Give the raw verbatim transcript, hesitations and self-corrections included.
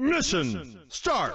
Mission start!